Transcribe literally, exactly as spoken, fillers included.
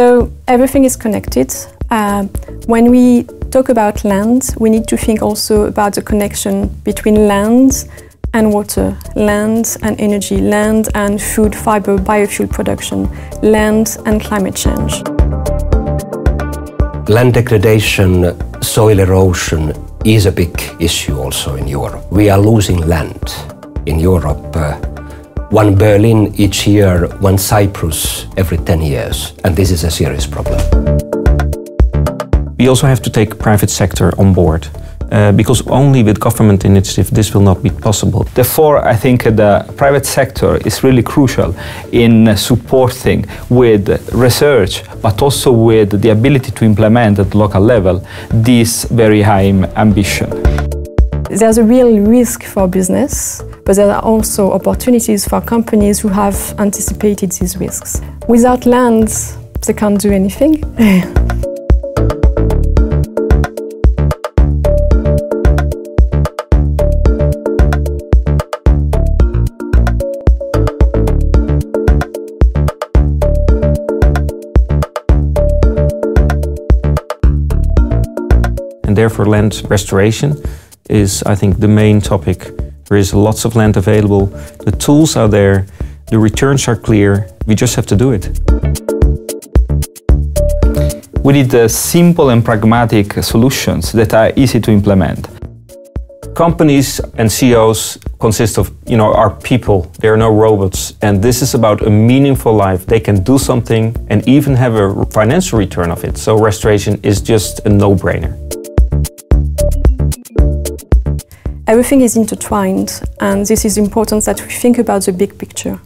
So everything is connected. Uh, when we talk about land, we need to think also about the connection between land and water, land and energy, land and food, fiber, biofuel production, land and climate change. Land degradation, soil erosion is a big issue also in Europe. We are losing land in Europe. Uh, one Berlin each year, one Cyprus every ten years, and this is a serious problem. We also have to take private sector on board. Uh, because only with government initiative this will not be possible. Therefore, I think the private sector is really crucial in supporting with research, but also with the ability to implement at local level this very high ambition. There's a real risk for business, but there are also opportunities for companies who have anticipated these risks. Without land, they can't do anything. And therefore land restoration is, I think, the main topic. There is lots of land available, the tools are there, the returns are clear, we just have to do it. We need uh, simple and pragmatic solutions that are easy to implement. Companies and C E Os consist of, you know, are people, they are no robots, and this is about a meaningful life. They can do something and even have a financial return of it, so restoration is just a no-brainer. Everything is intertwined, and this is important that we think about the big picture.